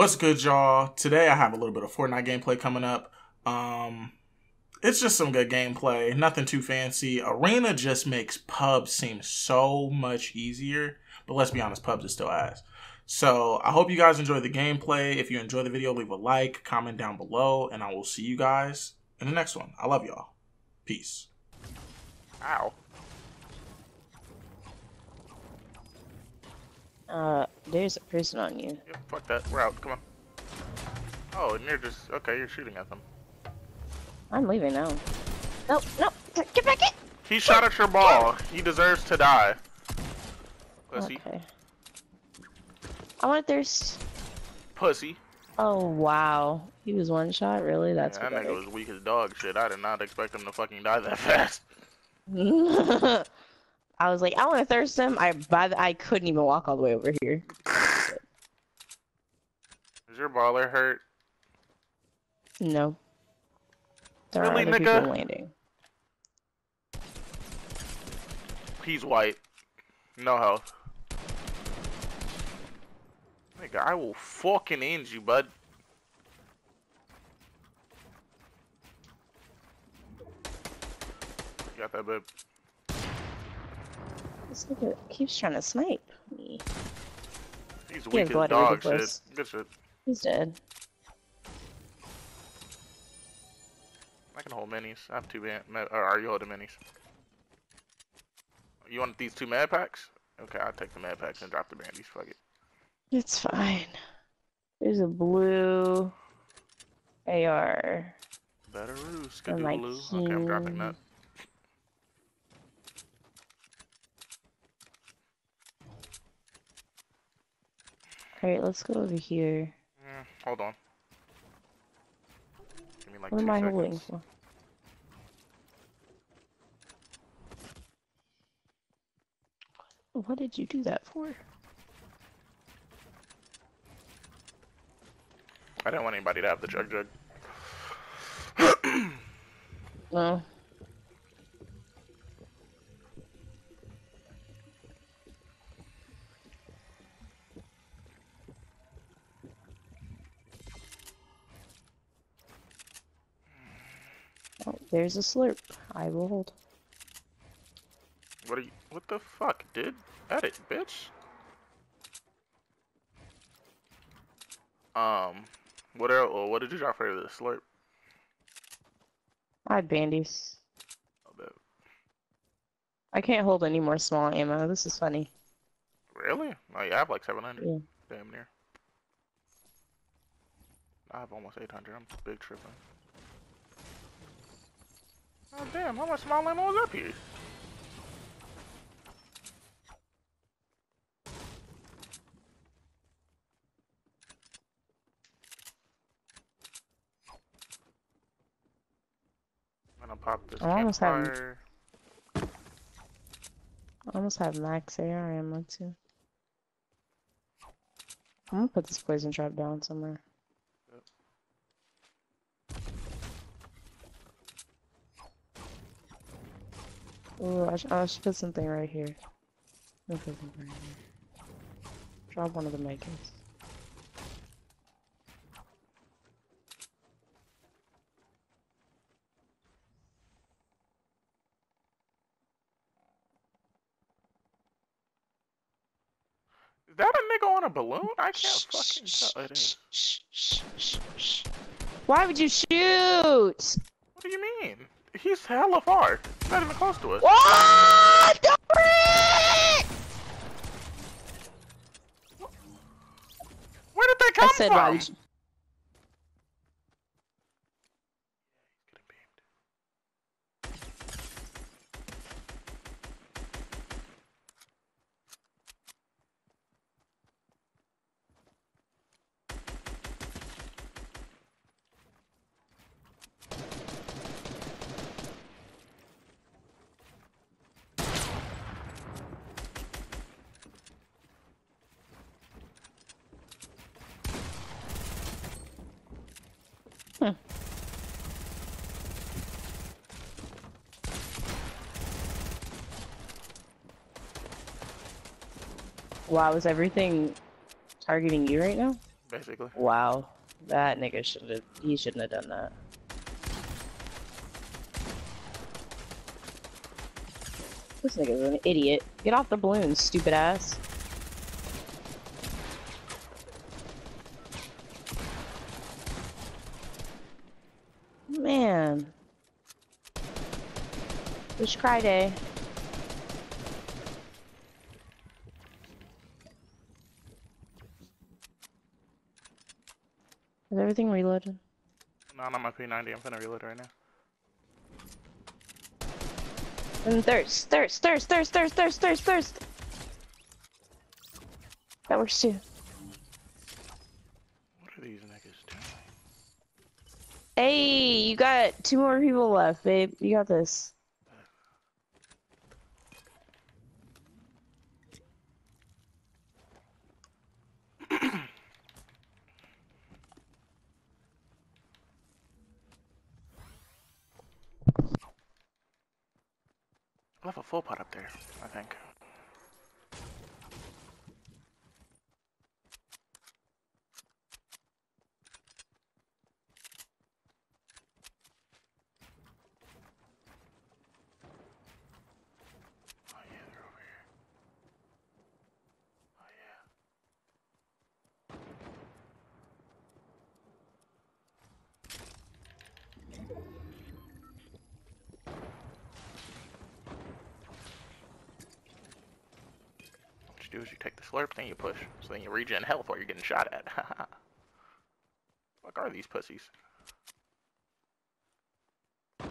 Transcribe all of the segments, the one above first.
What's good, y'all? Today I have a little bit of Fortnite gameplay coming up. It's just some good gameplay, nothing too fancy. Arena just makes pubs seem so much easier, but let's be honest, pubs is still ass. So I hope you guys enjoy the gameplay. If you enjoy the video, leave a like, comment down below, and I will see you guys in the next one. I love y'all. Peace. Ow. There's a person on you. Yeah, fuck that. We're out. Come on. Oh, and you're just... Okay, you're shooting at them. I'm leaving now. No, no. Get back in! He shot at your ball. He deserves to die. Pussy. Okay. I want to thirst. Pussy. Oh, wow. He was one shot? Really? That's yeah, that nigga was weak as dog shit. I did not expect him to fucking die that fast. I was like, I want to thirst him. I couldn't even walk all the way over here. Is your baller hurt? No. There really, are other people landing. He's white. No health. Nigga, I will fucking end you, bud. You got that, babe. This nigga keeps trying to snipe me. He's weak as dog shit. Good shit. He's dead. I can hold minis. I have two mad. Are you holding minis? You want these two mad packs? Okay, I'll take the mad packs and drop the bandies. Fuck it. It's fine. There's a blue AR. Better roost. Could do blue. Okay, I'm dropping that. Alright, let's go over here. Yeah, hold on. Give me like 2 seconds. What am I holding for? What did you do that for? I don't want anybody to have the jug. No. There's a slurp. I will hold. What are you? What the fuck, dude? Edit, bitch. What else? What did you drop for the slurp? I have bandies. I'll bet. I can't hold any more small ammo. This is funny. Really? Oh, yeah, I have like 700. Yeah. Damn near. I have almost 800. I'm big tripping. Oh damn, how much small ammo is up here? I'm gonna pop this campfire. I almost have max AR ammo too. I'm gonna put this poison trap down somewhere. Ooh, I should put something right here. I'll put something right here. Drop one of the makers. Is that a nigga on a balloon? I can't fucking tell. It is. Why would you shoot? What do you mean? He's hella far. He's not even close to us. What? Don't it! Where did they come from? Why would you... Huh. Wow, is everything targeting you right now? Yeah. basically. Wow. That nigga shouldn't have done that. This nigga's an idiot. Get off the balloon, stupid ass. Man. Wish cry day. Is everything reloaded? No, I'm on my P90. I'm finna reload right now. And thirst. That works too. What are these niggas doing? Hey, you got 2 more people left, babe. You got this. I left a full pot up there, I think. Oh yeah, they're over here. Oh yeah. Do is you take the slurp, then you push, so then you regen health while you're getting shot at. Haha. What are these pussies? Oh.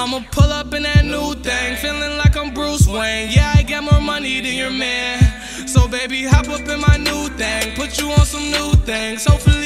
I'ma pull up in that new thing, feeling like I'm Bruce Wayne. Yeah, I got more money than your man, so baby hop up in my new thing, put you on some new things. Hopefully